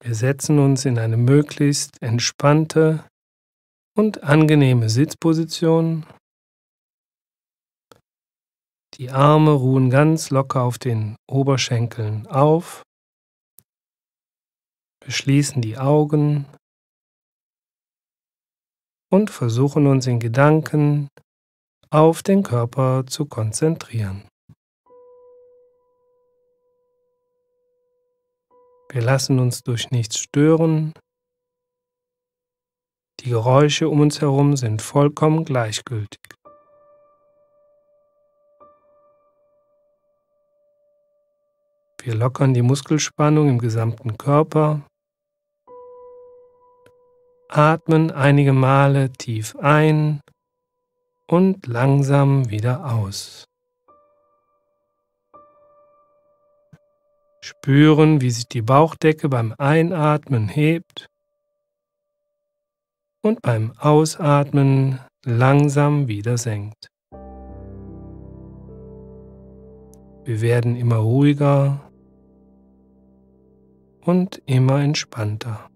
Wir setzen uns in eine möglichst entspannte und angenehme Sitzposition. Die Arme ruhen ganz locker auf den Oberschenkeln auf. Wir schließen die Augen und versuchen uns in Gedanken auf den Körper zu konzentrieren. Wir lassen uns durch nichts stören. Die Geräusche um uns herum sind vollkommen gleichgültig. Wir lockern die Muskelspannung im gesamten Körper. Atmen einige Male tief ein und langsam wieder aus. Spüren, wie sich die Bauchdecke beim Einatmen hebt und beim Ausatmen langsam wieder senkt. Wir werden immer ruhiger und immer entspannter.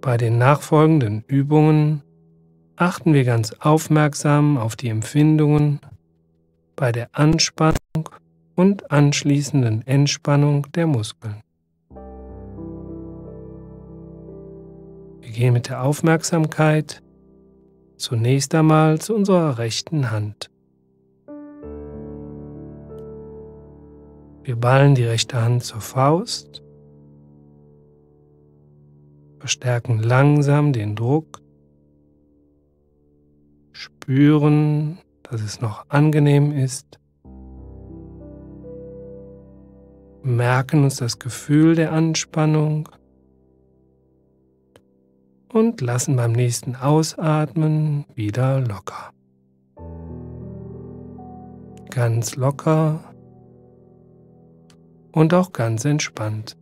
Bei den nachfolgenden Übungen achten wir ganz aufmerksam auf die Empfindungen bei der Anspannung und anschließenden Entspannung der Muskeln. Wir gehen mit der Aufmerksamkeit zunächst einmal zu unserer rechten Hand. Wir ballen die rechte Hand zur Faust. Verstärken langsam den Druck, spüren, dass es noch angenehm ist, merken uns das Gefühl der Anspannung und lassen beim nächsten Ausatmen wieder locker. Ganz locker und auch ganz entspannt.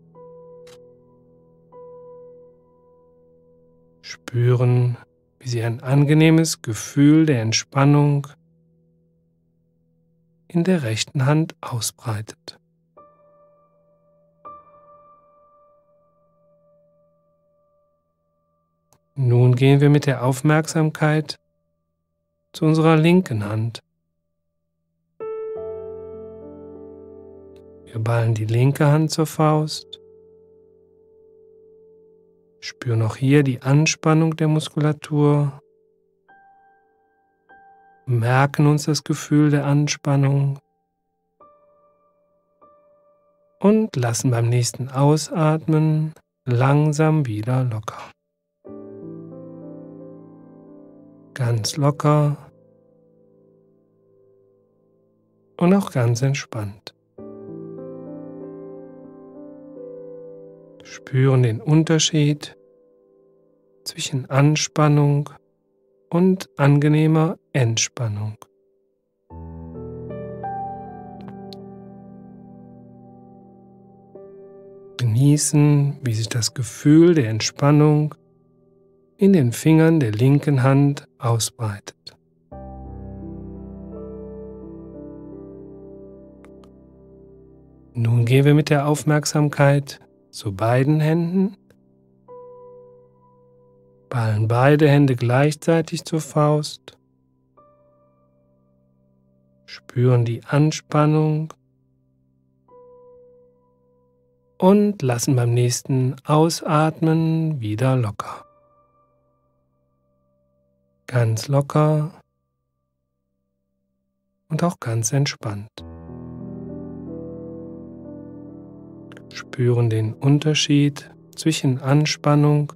Spüren, wie Sie ein angenehmes Gefühl der Entspannung in der rechten Hand ausbreitet. Nun gehen wir mit der Aufmerksamkeit zu unserer linken Hand. Wir ballen die linke Hand zur Faust. Spüren auch hier die Anspannung der Muskulatur, merken uns das Gefühl der Anspannung und lassen beim nächsten Ausatmen langsam wieder locker. Ganz locker und auch ganz entspannt. Spüren den Unterschied zwischen Anspannung und angenehmer Entspannung. Genießen, wie sich das Gefühl der Entspannung in den Fingern der linken Hand ausbreitet. Nun gehen wir mit der Aufmerksamkeit zu beiden Händen, ballen beide Hände gleichzeitig zur Faust, spüren die Anspannung und lassen beim nächsten Ausatmen wieder locker. Ganz locker und auch ganz entspannt. Spüren den Unterschied zwischen Anspannung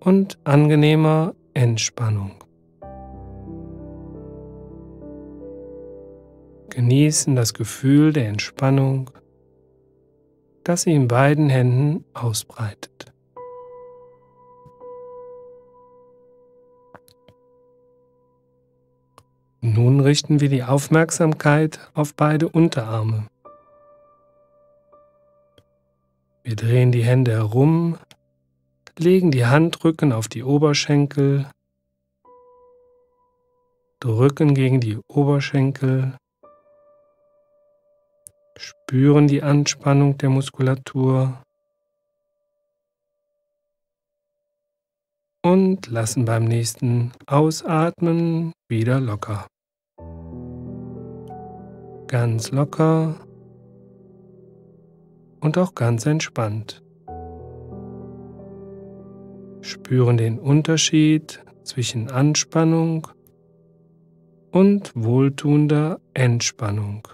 und angenehmer Entspannung. Genießen das Gefühl der Entspannung, das sie in beiden Händen ausbreitet. Nun richten wir die Aufmerksamkeit auf beide Unterarme. Wir drehen die Hände herum, legen die Handrücken auf die Oberschenkel, drücken gegen die Oberschenkel Spüren die Anspannung der Muskulatur und lassen beim nächsten Ausatmen wieder locker. Ganz locker und auch ganz entspannt. Spüren den Unterschied zwischen Anspannung und wohltuender Entspannung.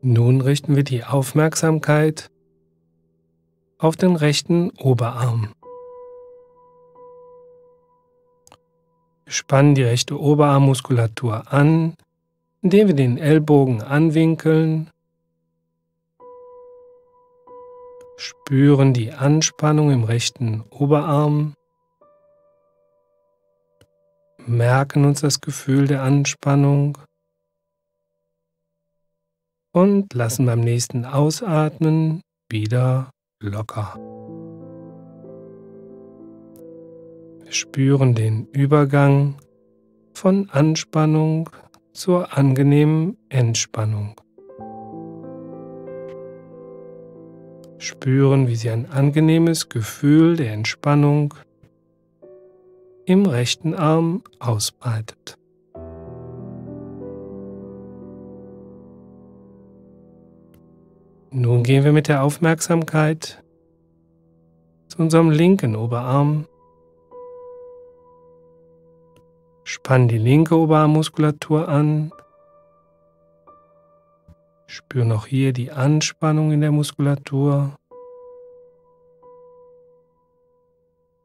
Nun richten wir die Aufmerksamkeit auf den rechten Oberarm. Wir spannen die rechte Oberarmmuskulatur an, indem wir den Ellbogen anwinkeln, spüren die Anspannung im rechten Oberarm, merken uns das Gefühl der Anspannung und lassen beim nächsten Ausatmen wieder locker. Wir spüren den Übergang von Anspannung zur angenehmen Entspannung. Spüren, wie Sie ein angenehmes Gefühl der Entspannung im rechten Arm ausbreitet. Nun gehen wir mit der Aufmerksamkeit zu unserem linken Oberarm. Spannen die linke Oberarmmuskulatur an. Spüren auch hier die Anspannung in der Muskulatur.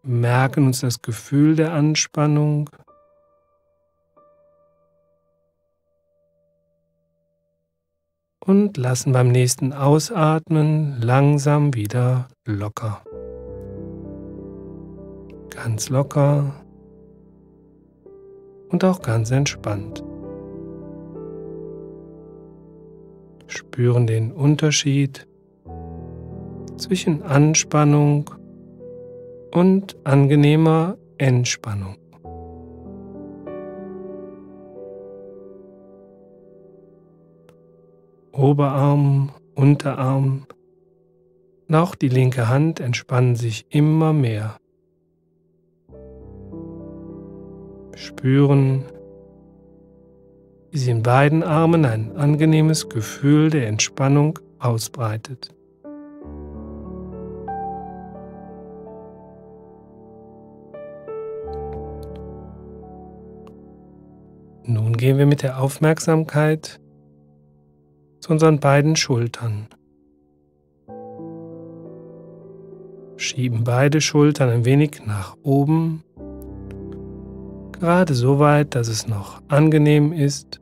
Merken uns das Gefühl der Anspannung. Und lassen beim nächsten Ausatmen langsam wieder locker. Ganz locker und auch ganz entspannt. Spüren den Unterschied zwischen Anspannung und angenehmer Entspannung. Oberarm, Unterarm und auch die linke Hand entspannen sich immer mehr. Spüren, wie sie in beiden Armen ein angenehmes Gefühl der Entspannung ausbreitet. Nun gehen wir mit der Aufmerksamkeit zu unseren beiden Schultern. Schieben beide Schultern ein wenig nach oben, gerade so weit, dass es noch angenehm ist.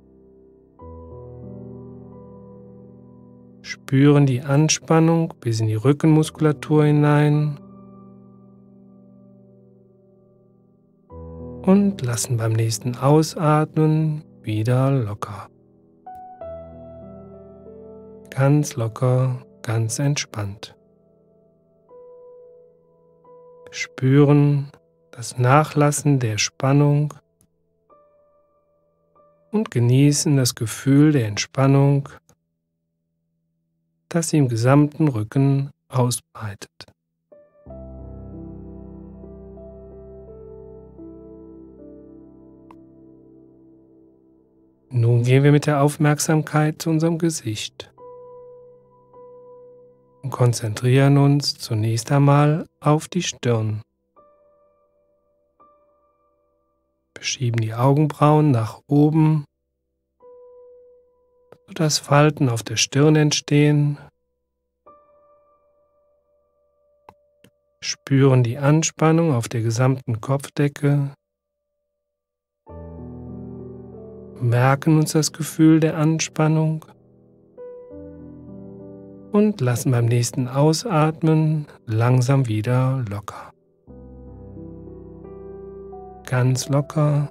Spüren die Anspannung bis in die Rückenmuskulatur hinein und lassen beim nächsten Ausatmen wieder locker. Ganz locker, ganz entspannt. Spüren das Nachlassen der Spannung und genießen das Gefühl der Entspannung, das sie im gesamten Rücken ausbreitet. Nun gehen wir mit der Aufmerksamkeit zu unserem Gesicht. Und konzentrieren uns zunächst einmal auf die Stirn. Wir schieben die Augenbrauen nach oben, sodass Falten auf der Stirn entstehen. Spüren die Anspannung auf der gesamten Kopfdecke. Merken uns das Gefühl der Anspannung. Und lassen beim nächsten Ausatmen langsam wieder locker. Ganz locker,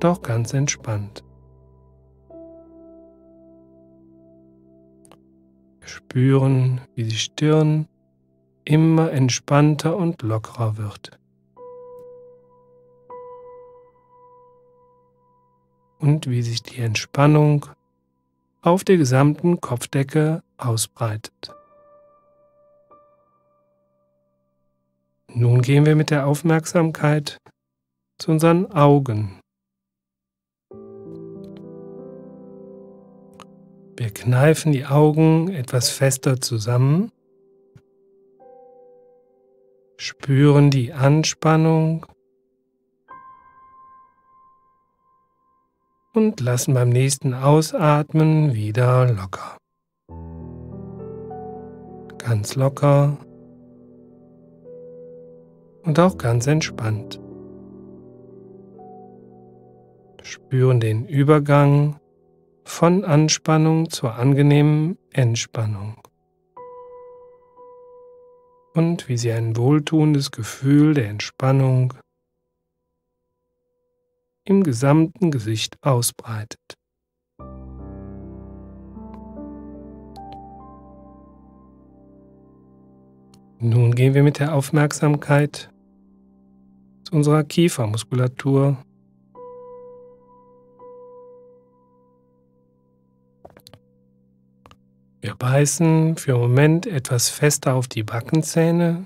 doch ganz entspannt. Wir spüren, wie die Stirn immer entspannter und lockerer wird. Und wie sich die Entspannung auf der gesamten Kopfdecke ausbreitet. Nun gehen wir mit der Aufmerksamkeit zu unseren Augen. Wir kneifen die Augen etwas fester zusammen, spüren die Anspannung und lassen beim nächsten Ausatmen wieder locker. Ganz locker und auch ganz entspannt. Spüren den Übergang von Anspannung zur angenehmen Entspannung. Und wie sie ein wohltuendes Gefühl der Entspannung im gesamten Gesicht ausbreitet. Nun gehen wir mit der Aufmerksamkeit zu unserer Kiefermuskulatur. Wir beißen für einen Moment etwas fester auf die Backenzähne,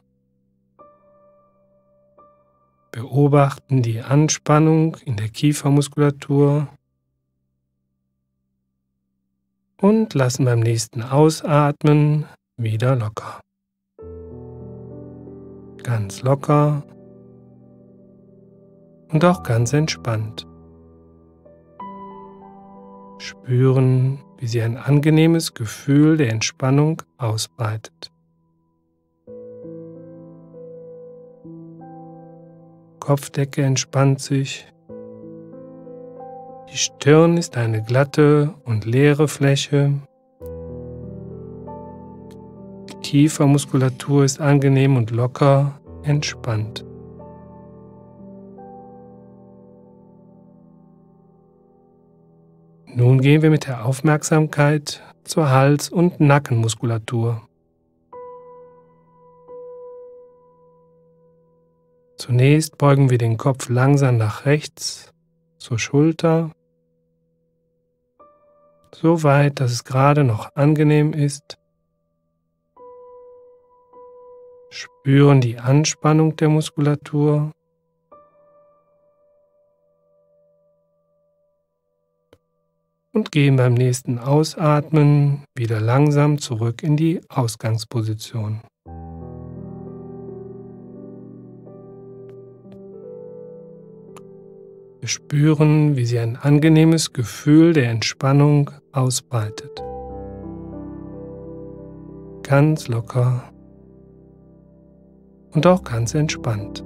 beobachten die Anspannung in der Kiefermuskulatur und lassen beim nächsten Ausatmen wieder locker. Ganz locker und auch ganz entspannt. Spüren, wie sie ein angenehmes Gefühl der Entspannung ausbreitet. Kopfdecke entspannt sich. Die Stirn ist eine glatte und leere Fläche. Die Kiefermuskulatur ist angenehm und locker entspannt. Nun gehen wir mit der Aufmerksamkeit zur Hals- und Nackenmuskulatur. Zunächst beugen wir den Kopf langsam nach rechts zur Schulter, so weit, dass es gerade noch angenehm ist. Spüren die Anspannung der Muskulatur. Und gehen beim nächsten Ausatmen wieder langsam zurück in die Ausgangsposition. Wir spüren, wie sie ein angenehmes Gefühl der Entspannung ausbreitet. Ganz locker und auch ganz entspannt.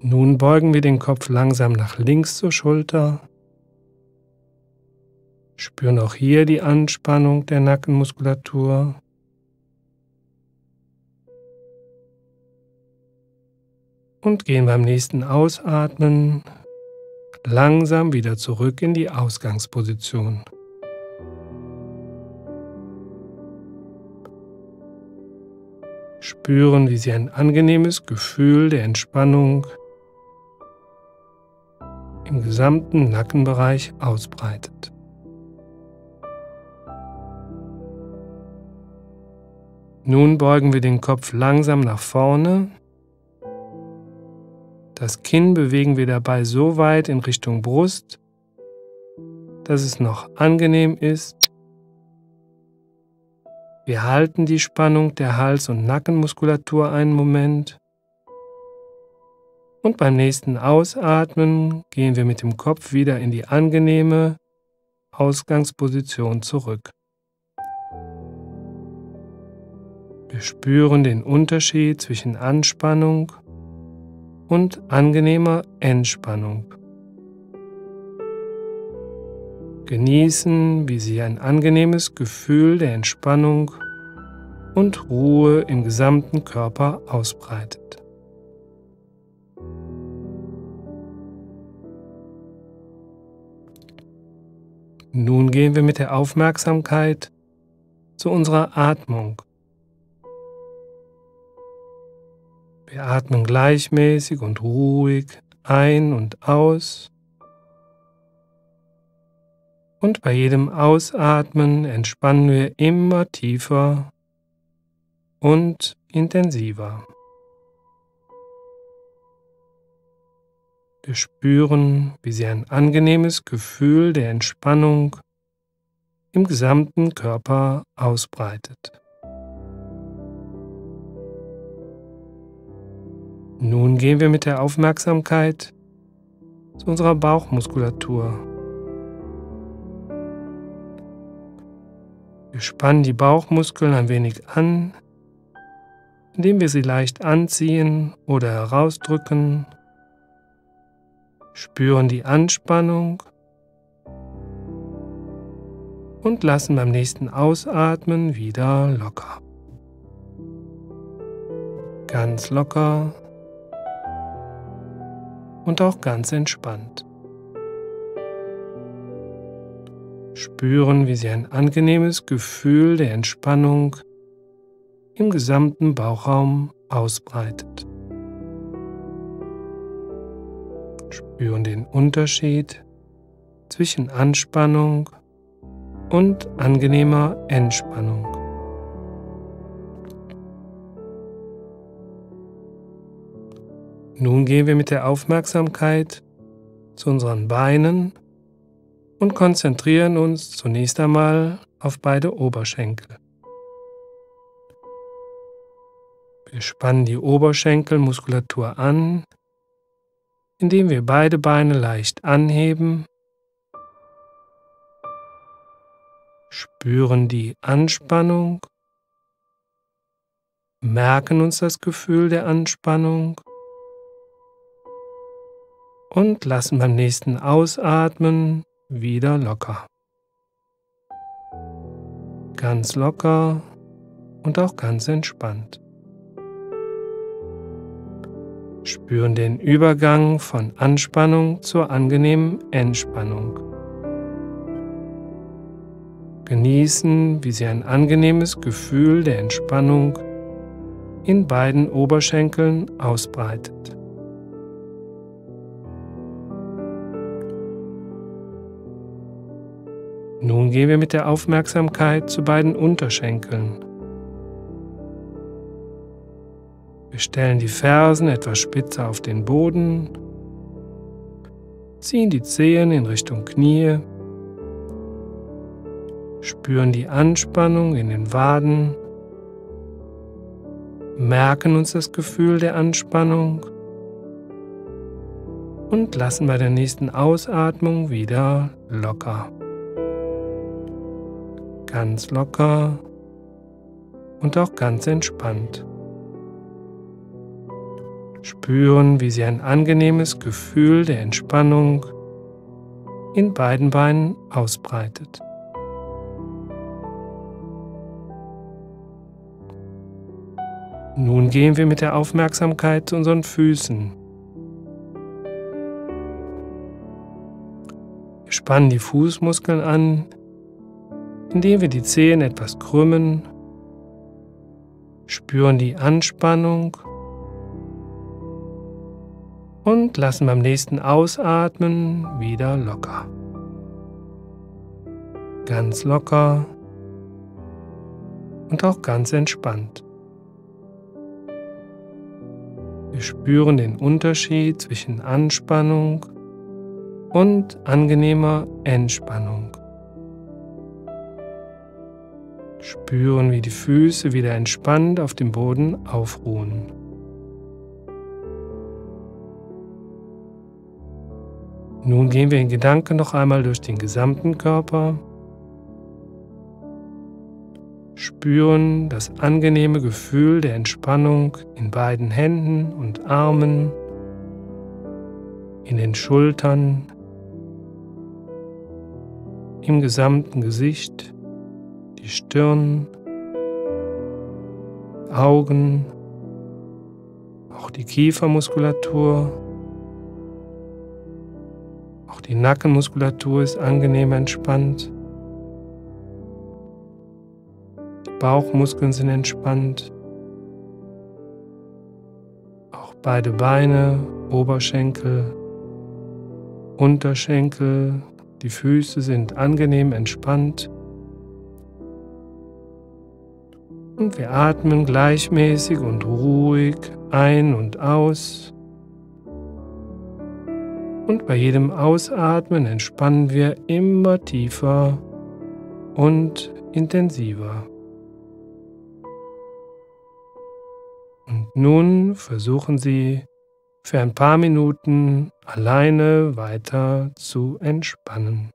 Nun beugen wir den Kopf langsam nach links zur Schulter, spüren auch hier die Anspannung der Nackenmuskulatur und gehen beim nächsten Ausatmen langsam wieder zurück in die Ausgangsposition. Spüren, wie sie ein angenehmes Gefühl der Entspannung im gesamten Nackenbereich ausbreitet. Nun beugen wir den Kopf langsam nach vorne. Das Kinn bewegen wir dabei so weit in Richtung Brust, dass es noch angenehm ist. Wir halten die Spannung der Hals- und Nackenmuskulatur einen Moment. Und beim nächsten Ausatmen gehen wir mit dem Kopf wieder in die angenehme Ausgangsposition zurück. Wir spüren den Unterschied zwischen Anspannung und angenehmer Entspannung. Genießen, wie sie ein angenehmes Gefühl der Entspannung und Ruhe im gesamten Körper ausbreitet. Nun gehen wir mit der Aufmerksamkeit zu unserer Atmung. Wir atmen gleichmäßig und ruhig ein und aus. Und bei jedem Ausatmen entspannen wir immer tiefer und intensiver. Wir spüren, wie sich ein angenehmes Gefühl der Entspannung im gesamten Körper ausbreitet. Nun gehen wir mit der Aufmerksamkeit zu unserer Bauchmuskulatur. Wir spannen die Bauchmuskeln ein wenig an, indem wir sie leicht anziehen oder herausdrücken, spüren die Anspannung und lassen beim nächsten Ausatmen wieder locker. Ganz locker. Und auch ganz entspannt. Spüren, wie sich ein angenehmes Gefühl der Entspannung im gesamten Bauchraum ausbreitet. Spüren den Unterschied zwischen Anspannung und angenehmer Entspannung. Nun gehen wir mit der Aufmerksamkeit zu unseren Beinen und konzentrieren uns zunächst einmal auf beide Oberschenkel. Wir spannen die Oberschenkelmuskulatur an, indem wir beide Beine leicht anheben, spüren die Anspannung, merken uns das Gefühl der Anspannung, und lassen beim nächsten Ausatmen wieder locker. Ganz locker und auch ganz entspannt. Spüren den Übergang von Anspannung zur angenehmen Entspannung. Genießen, wie sich ein angenehmes Gefühl der Entspannung in beiden Oberschenkeln ausbreitet. Nun gehen wir mit der Aufmerksamkeit zu beiden Unterschenkeln. Wir stellen die Fersen etwas spitzer auf den Boden, ziehen die Zehen in Richtung Knie, spüren die Anspannung in den Waden, merken uns das Gefühl der Anspannung und lassen bei der nächsten Ausatmung wieder locker. Ganz locker und auch ganz entspannt. Spüren, wie sich ein angenehmes Gefühl der Entspannung in beiden Beinen ausbreitet. Nun gehen wir mit der Aufmerksamkeit zu unseren Füßen. Wir spannen die Fußmuskeln an, indem wir die Zehen etwas krümmen, spüren die Anspannung und lassen beim nächsten Ausatmen wieder locker. Ganz locker und auch ganz entspannt. Wir spüren den Unterschied zwischen Anspannung und angenehmer Entspannung. Spüren, wie die Füße wieder entspannt auf dem Boden aufruhen. Nun gehen wir in Gedanken noch einmal durch den gesamten Körper. Spüren das angenehme Gefühl der Entspannung in beiden Händen und Armen, in den Schultern, im gesamten Gesicht. Die Stirn, Augen, auch die Kiefermuskulatur, auch Die Nackenmuskulatur ist angenehm entspannt. Die Bauchmuskeln sind entspannt. Auch beide Beine, Oberschenkel, Unterschenkel, die Füße sind angenehm entspannt. Und wir atmen gleichmäßig und ruhig ein und aus. Und bei jedem Ausatmen entspannen wir immer tiefer und intensiver. Und nun versuchen Sie für ein paar Minuten alleine weiter zu entspannen.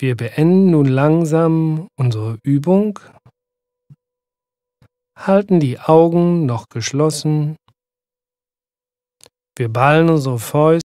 Wir beenden nun langsam unsere Übung, halten die Augen noch geschlossen Wir ballen unsere Fäuste.